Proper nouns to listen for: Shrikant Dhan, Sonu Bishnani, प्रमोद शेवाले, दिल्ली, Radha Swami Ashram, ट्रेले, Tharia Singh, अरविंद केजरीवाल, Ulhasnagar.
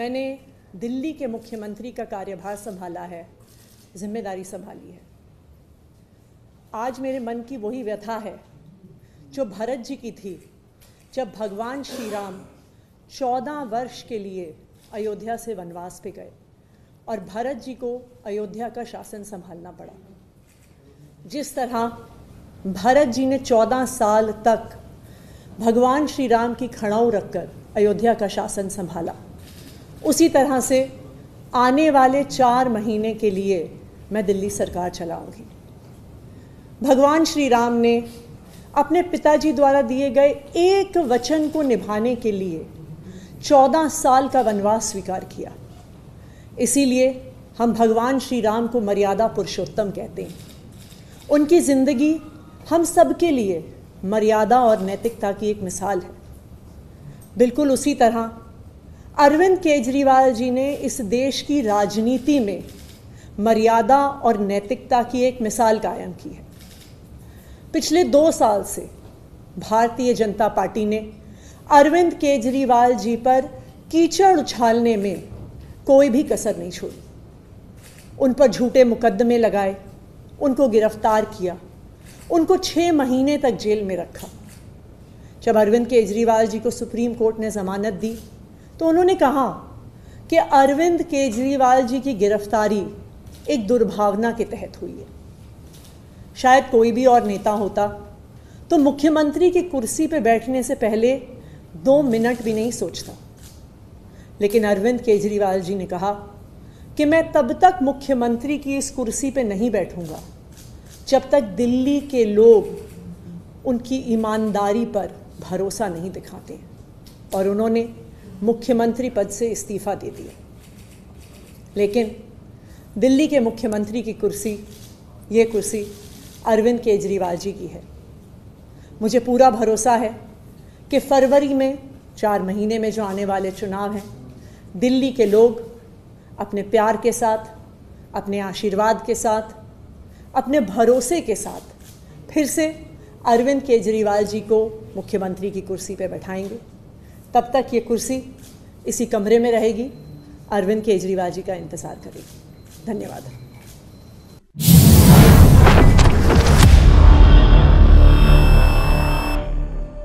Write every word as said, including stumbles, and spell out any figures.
मैंने दिल्ली के मुख्यमंत्री का कार्यभार संभाला है, जिम्मेदारी संभाली है। आज मेरे मन की वही व्यथा है जो भरत जी की थी जब भगवान श्री राम चौदह वर्ष के लिए अयोध्या से वनवास पे गए और भरत जी को अयोध्या का शासन संभालना पड़ा। जिस तरह भरत जी ने चौदह साल तक भगवान श्री राम की खड़ाऊ रखकर अयोध्या का शासन संभाला, उसी तरह से आने वाले चार महीने के लिए मैं दिल्ली सरकार चलाऊंगी। भगवान श्री राम ने अपने पिताजी द्वारा दिए गए एक वचन को निभाने के लिए चौदह साल का वनवास स्वीकार किया। इसीलिए हम भगवान श्री राम को मर्यादा पुरुषोत्तम कहते हैं। उनकी ज़िंदगी हम सब के लिए मर्यादा और नैतिकता की एक मिसाल है। बिल्कुल उसी तरह अरविंद केजरीवाल जी ने इस देश की राजनीति में मर्यादा और नैतिकता की एक मिसाल कायम की है। पिछले दो साल से भारतीय जनता पार्टी ने अरविंद केजरीवाल जी पर कीचड़ उछालने में कोई भी कसर नहीं छोड़ी। उन पर झूठे मुकदमे लगाए, उनको गिरफ्तार किया, उनको छः महीने तक जेल में रखा। जब अरविंद केजरीवाल जी को सुप्रीम कोर्ट ने ज़मानत दी तो उन्होंने कहा कि अरविंद केजरीवाल जी की गिरफ्तारी एक दुर्भावना के तहत हुई है। शायद कोई भी और नेता होता तो मुख्यमंत्री की कुर्सी पर बैठने से पहले दो मिनट भी नहीं सोचता, लेकिन अरविंद केजरीवाल जी ने कहा कि मैं तब तक मुख्यमंत्री की इस कुर्सी पे नहीं बैठूंगा जब तक दिल्ली के लोग उनकी ईमानदारी पर भरोसा नहीं दिखाते, और उन्होंने मुख्यमंत्री पद से इस्तीफा दे दिया। लेकिन दिल्ली के मुख्यमंत्री की कुर्सी, ये कुर्सी अरविंद केजरीवाल जी की है। मुझे पूरा भरोसा है कि फरवरी में, चार महीने में जो आने वाले चुनाव हैं, दिल्ली के लोग अपने प्यार के साथ, अपने आशीर्वाद के साथ, अपने भरोसे के साथ फिर से अरविंद केजरीवाल जी को मुख्यमंत्री की कुर्सी पर बैठाएंगे। तब तक ये कुर्सी इसी कमरे में रहेगी, अरविंद केजरीवाल जी का इंतज़ार करेगी। धन्यवाद।